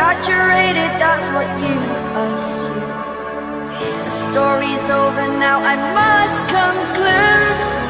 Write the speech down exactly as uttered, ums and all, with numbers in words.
exaggerated, that's what you assume. The story's over now, I must conclude.